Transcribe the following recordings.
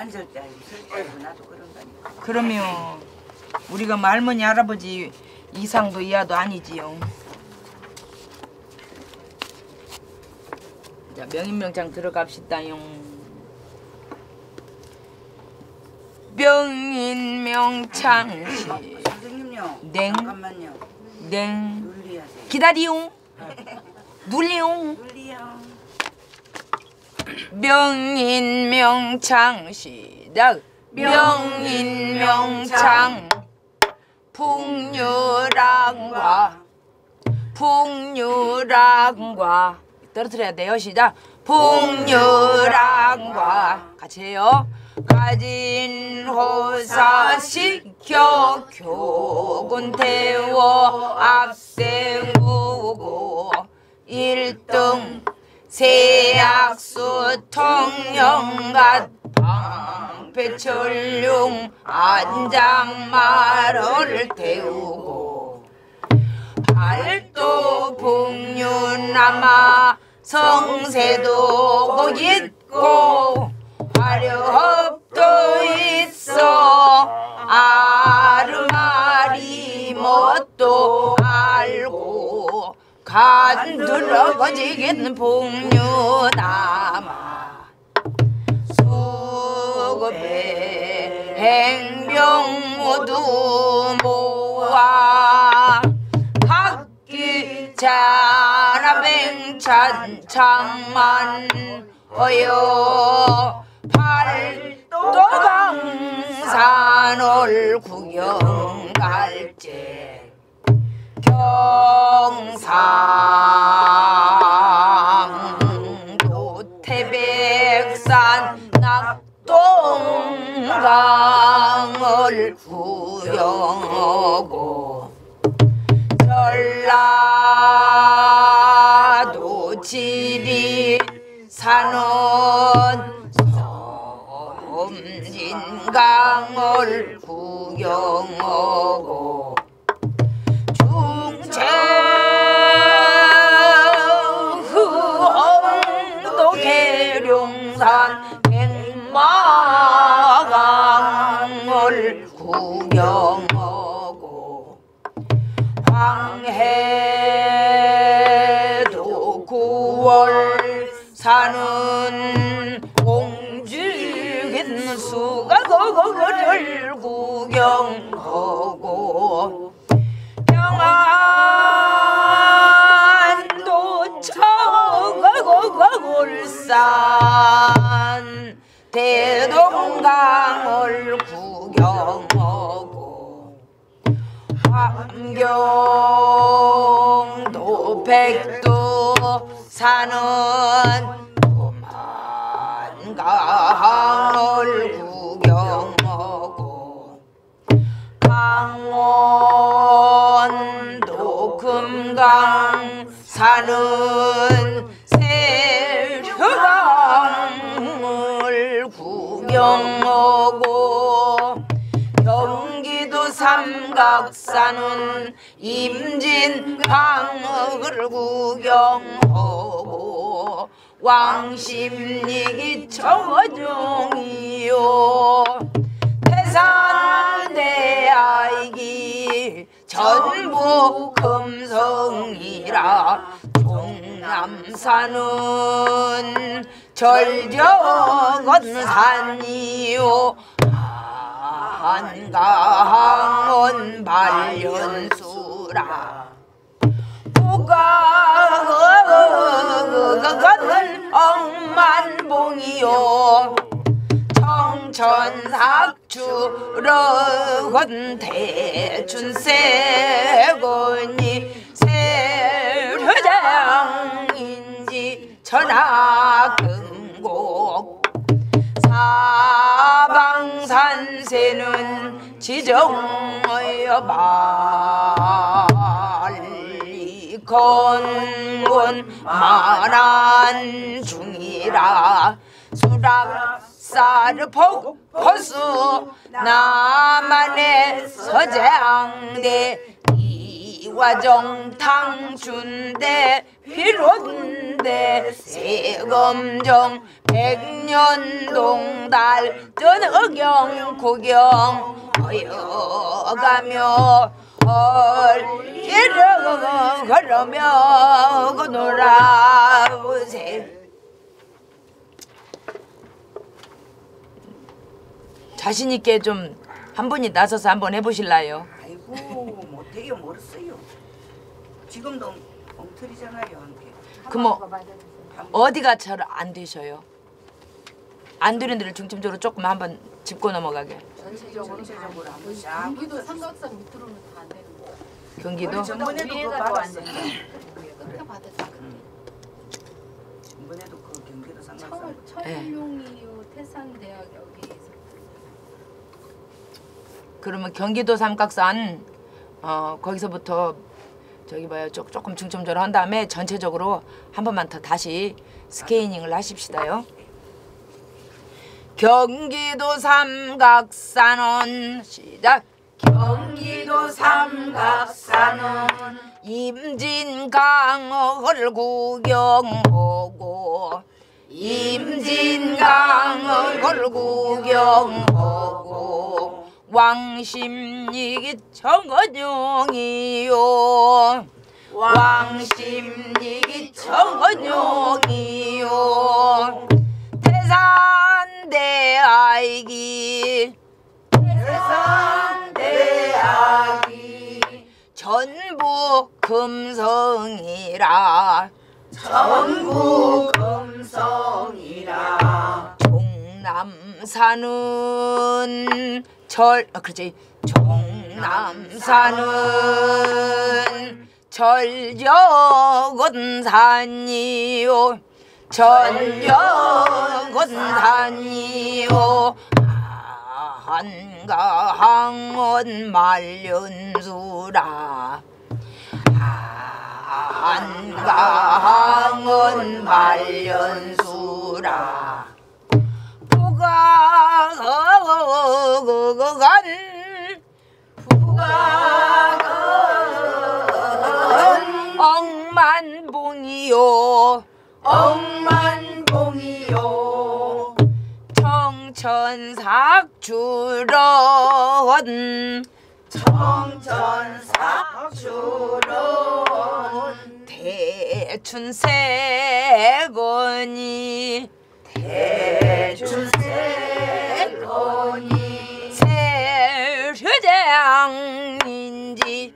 앉을 때 아니고 설 때도 나도 그런 거니까. 그럼요. 우리가 할머니 할아버지 이상도 이하도 아니지요. 자, 명인명창 들어갑시다용. 명인명창시. 선생님요. 냉. 잠깐만요. 냉. 눌리하세요. 기다리용. 눌리용. 눌리용. 명인명창 시작. 명인명창 풍류랑과 떨어뜨려야 돼요. 시작. 풍류랑과 같이 해요. 가진 호사시켜 교군 태워 앞세우고 1등 세약수 통영갓 방패철룡 안장마를 태우고 팔도 북유남아 성세도 있고 화려업도 있어 아르마리 뭣도 알고 간두러거지긴 북유남아 수급의 행병 모두 모아 학기 자라뱅찬 창만 어여 팔도강산을 구경갈제 경상도 태백산 낙동강을 구경하고 전라도 지리산은 섬진강을 구경하고 중천도 계룡산 백마강을 구경하고 황해도 구월산은 수가 거거를 구경하고 평안도 청거골산 대동강을 구경하고 함경도 백두산은 강을 구경하고 강원도 금강산은 세류강을 구경하고 경기도 삼각산은 임진강을 구경하고 왕십리기 청어종이요 태산대아이기 전부 금성이라 종남산은 절정산이요 한강은 발연수라 북강은 억만봉이요 청천삭주러건 대춘세군이 세류장인지 천하금곡 사방산세는 지정의 발 건곤 만한 중이라 수락사르 포수 남한의 서장대 과정탕 준대 비롯대 세검정 백년동달 전어경 구경 하여가며 헐길을 걸으며 놀아보세. 자신 있게 좀 한 분이 나서서 한번 해보실래요? 아이고 못해요. 모르겠어요. 지금도 엉터리잖아요. 그럼 어디가 잘 안 되셔요? 안 되는 데를 중점적으로 조금 한번 짚고 넘어가게. 전체적으로 한번 쫙. 경기도 삼각산 밑으로는 다 안 되는 거. 경기도? 전번에도 그거 받았어요. 그렇게 받았어요. 전번에도 그 경기도 삼각산. 철룡이요 태산대학 여기에서. 그러면 경기도 삼각산 거기서부터 저기 봐요. 조금 중점적으로 한 다음에 전체적으로 한 번만 더 다시 스케이닝을 하십시다요. 경기도 삼각산은 시작. 경기도 삼각산은 임진강을 구경하고 임진강을 구경하고 왕십리 청건용이요 왕십리 청건용이요 태산대학이 태산대학이 전부 금성이라 전부 금성이라 종남산은 그렇지. 종남산은 절여은 산이요 절여은 산이요 한강은 말년수라 한강은 말년수라 부각은 억만봉이요 억만봉이요 청천삭주론 청천삭주론 대춘세건이 대춘세건이 세류장인지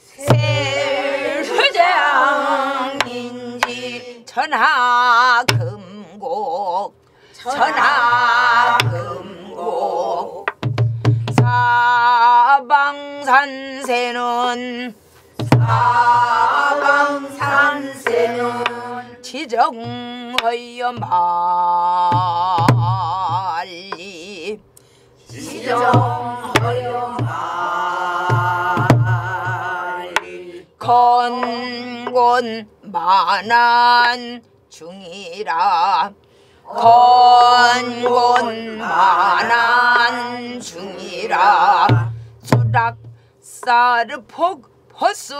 세류장인지 천하금곡 천하금곡 사방산세는 사방산세는 지정하여 말리 지정하여 말리 건곤 만한 중이라 건곤 만한 중이라 수락사르폭 포수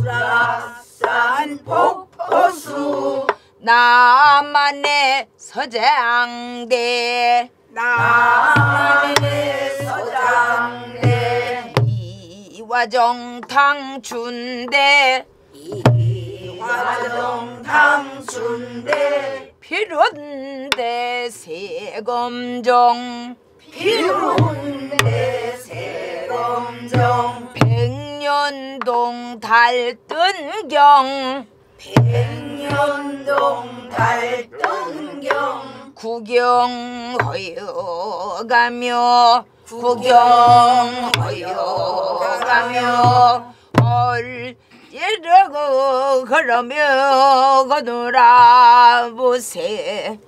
수락산 폭포수 나만의 서장대 나만의 서장대 이화정탕 준대 이화정탕 준대 비롯대 세검정 비롯대 세검정 백년동 달뜬경 백년동 달뜬경 구경하여가며 구경하여가며 얼지르고 걸으며 놀아보세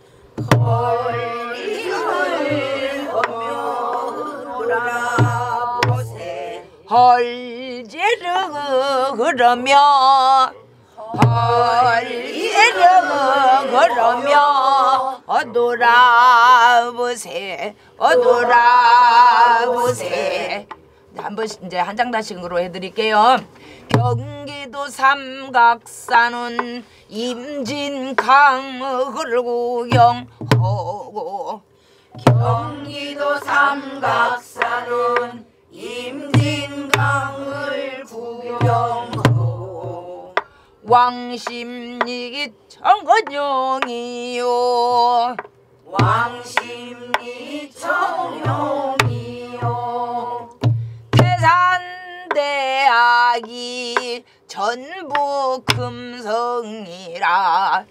얼지르고 놀아보세 헐지르고 걸으며 헐지르고 걸으며 놀아보세 놀아보세 한 번씩 이제 한 장단씩으로 해드릴게요. 경기도 삼각산은 임진강을 구경하고, 경기도 삼각산은 임진강을 구경하고, 왕십리 청룡이요, 왕십리 청룡이요, 태산대학이 전부 금성이라,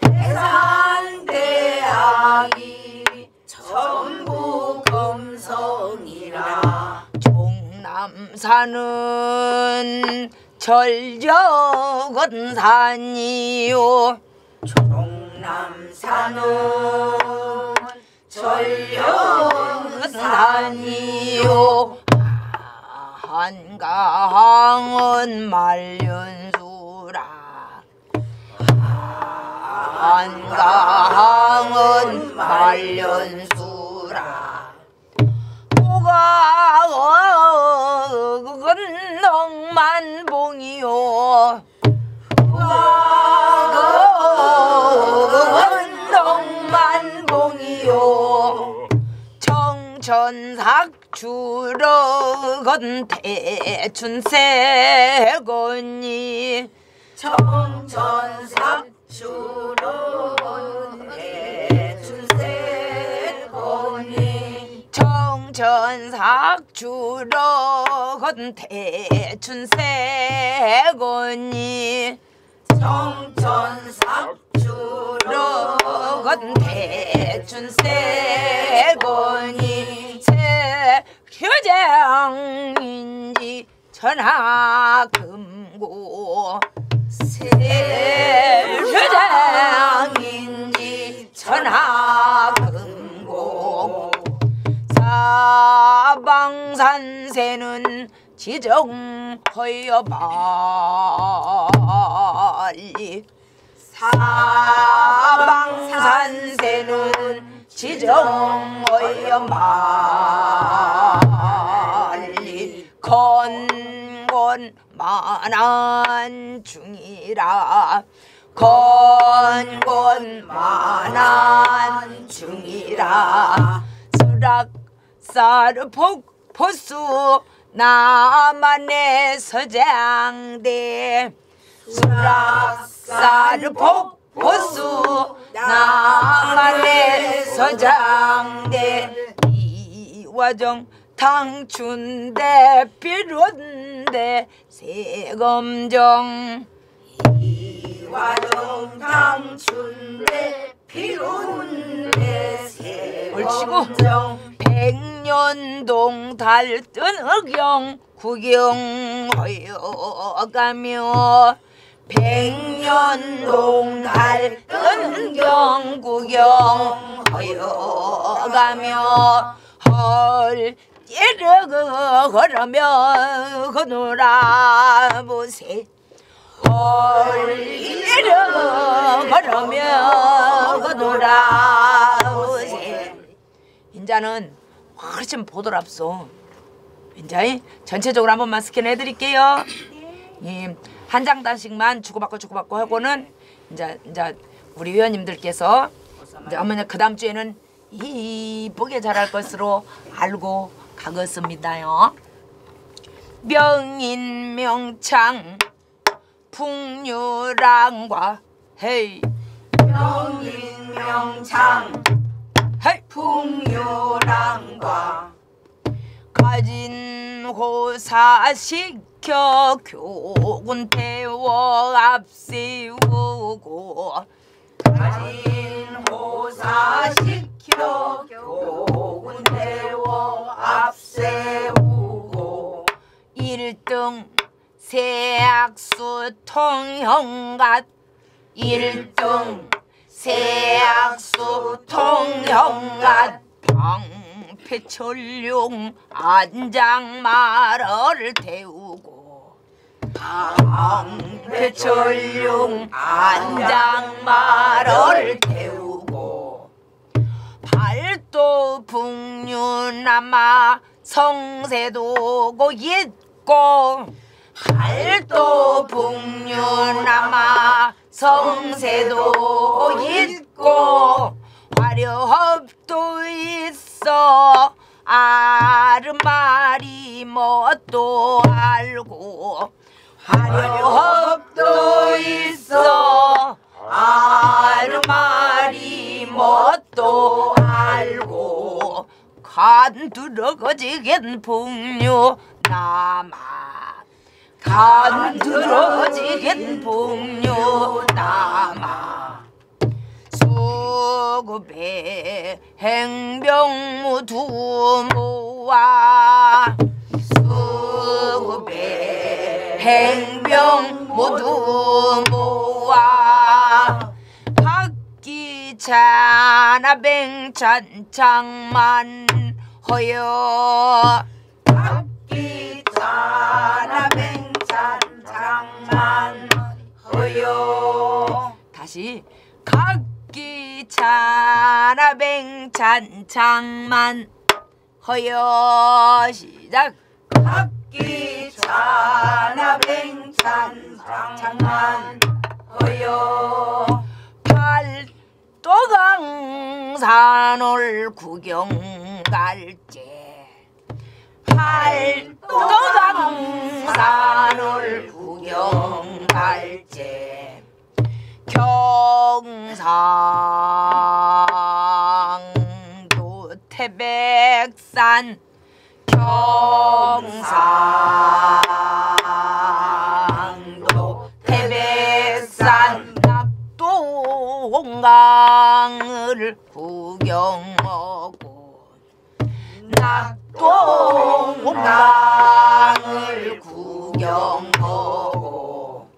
태산대학이 전부 금성이라, 종남산은 절적은 산이요, 종남산은 절적은 산이요, 한강은 말년수라, 한강은 말년수라, 북악은 낭만봉이요, 북악은 낭만봉이요, 청천삭주럭은 태춘세건이, 청천삭주럭은 태춘세건이, 청천삭주럭은 태춘세건이, 청천삭주럭은 태춘세건이, 세휴장인지 천하금고, 세휴장인지 천하금고, 사방산세는 지정허여발리, 사방산세는 지정허여발리, 건곤만안중이라, 건곤만안중이라, 수락사르폭포수 남한의 서장대, 수락사르폭포수 남한의 서장대, 이화정 탕춘대 비룬대 세검정, 이화정 탕춘대 비룬대 세검정, 백년동 달뜬흑영 구경하여가며, 백년동 달뜬흑영 구경하여가며, 헐띠르그 걸으며 거놀아보세, 헐띠르그 걸으며 거놀아보세. 인자는 훨씬 보드랍소. 인자이 전체적으로 한 번만 스캔해 드릴게요. 예, 한 장단씩만 주고받고 하고는 이제 우리 회원님들께서 이제 어머니 그 다음 주에는 이쁘게 잘할 것으로 알고 가겠습니다요. 명인 명창 풍류랑과 헤이, 명인 명창 풍요랑과 가진 호사시켜 교군 태워 앞세우고, 가진 호사시켜 교군 태워 앞세우고, 1등 세학수 통형갓, 1등 세학수 통형갓, 방패철룡 안장마를 태우고, 방패철룡 안장마를 태우고, 발도 북유남아 성세도고 있고 할도 북유남아 성세도 있고 화려합도 있어 아름마리 뭣도 알고 화려합도 있어 아름마리 뭣도 알고 간두러거지겐 북유남아 간두러지겐 북유남아 수급의 행병무 두모와 수급의 행병무 두모와 박기차나 뱅찬창만 허여 박기차나 뱅 장만 허요 다시 각기차나 뱅찬창만 허요 시작 각기차나 뱅찬창만 허요 팔도강산을 구경 갈제 팔도강산을 구경할제 경상도 태백산 경상도 태백산 낙동강을 구경하고 낙동강을 구경하고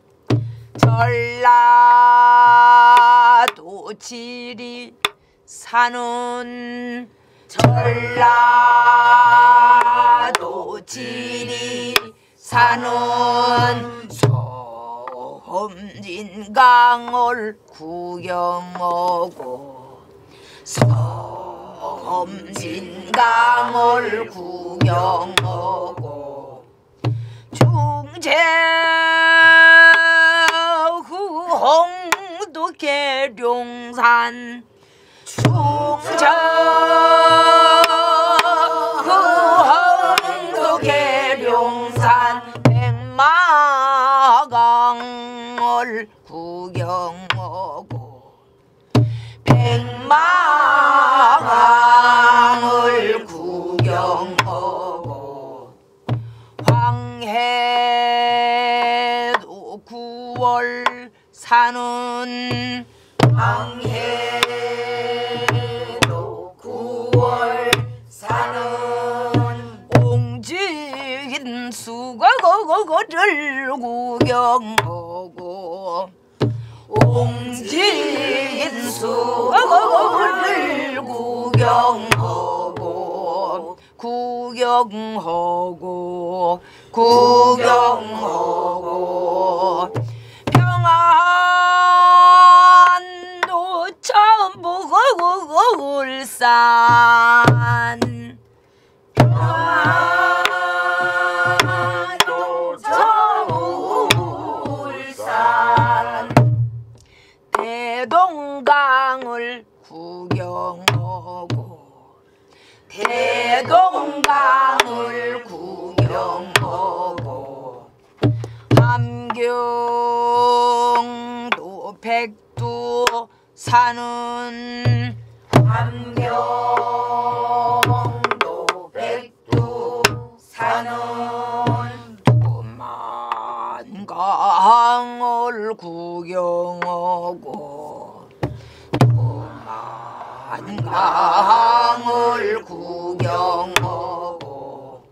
전라도 지리산은 전라도 지리산은 섬진강을 구경하고 섬진강을 구경하고 충청도 계룡산 충청도 계룡산 백마강을 구경하고 백마강을 구경하고 황해도 구월산은 황해도 구월산은 옹진 수거거거를 구경하고 옹진 수거거를 구경하고 구경하고 구경하고 평안도 천북 울산 평안도 천북 울산 대동강을 구경하고 대동강을 구경하고 함경도 백두산은 함경도 백두산은 도만강을 구경하고 도만강을 구경하고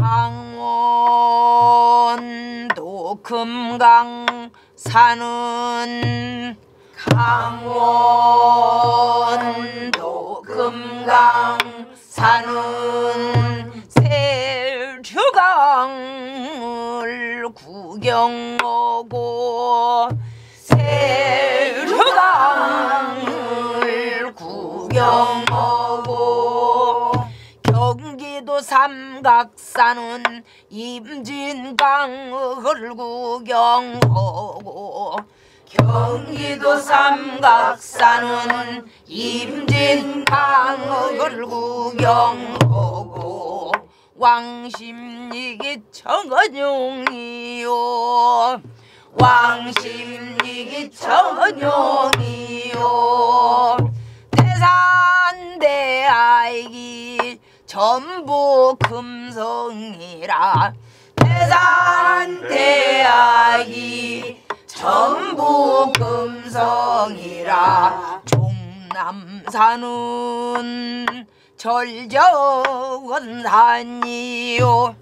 강원도 금강산은 강원도 금강산은 세류강을 구경하고 세류강을 구경하고 경기도 박사는 임진강을 구경하고 경기도 삼각사는 임진강을 구경하고 왕십리기 청룡이요 왕십리기 청룡이요 대산대아이기 전부 금성이라 대산대아이기 전부 금성이라 종남산은 절정은 산이요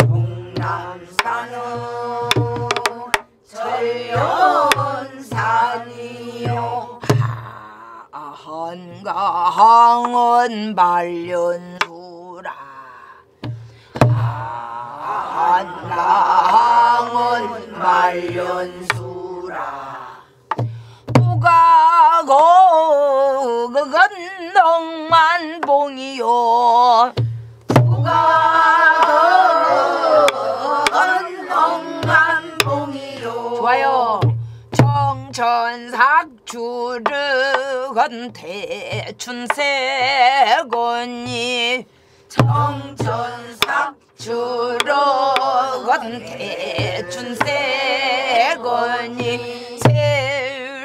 종남산은 절정은 산이요 한강은 말년수라 한강은 말년수라 북악오 그건 농만봉이요 북악오 그건 농만봉이요 좋아요 청천삭주르건 대춘세곤이 청천삭주르건 대춘세곤이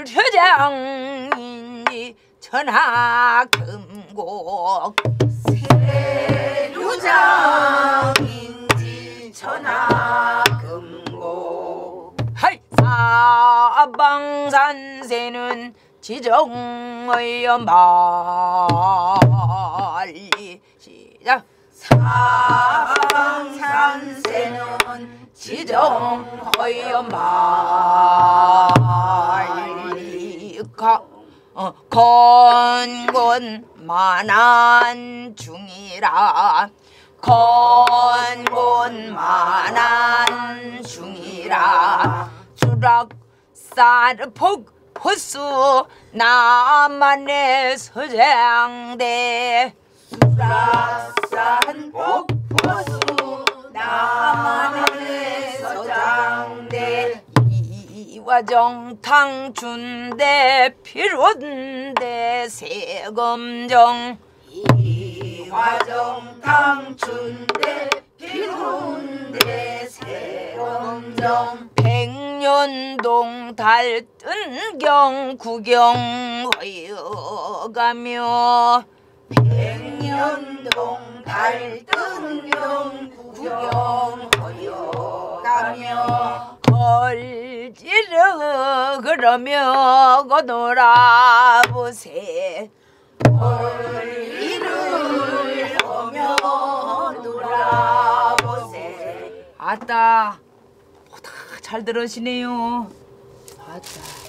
세류장이니 천하금곡 세류장인지 천하금곡 하이 사방산세는 지정의 말리 시작 사방산세는 지정의 말리 건곤 만한 중이라 건곤 만한 중이라 주락산폭 호수 남한의 서장대 주락산폭 호수 남한의 서장대 이화정탕 준대 피론대 세검정 이화정탕 준대 피론대 세검정 백년동 달뜬경 구경하여가며 백년동 달뜬경 구경하여가며 걸지르 그러며 거놀아보세 걸지르 그러며 놀아보세 아따 잘 들으시네요. 맞다.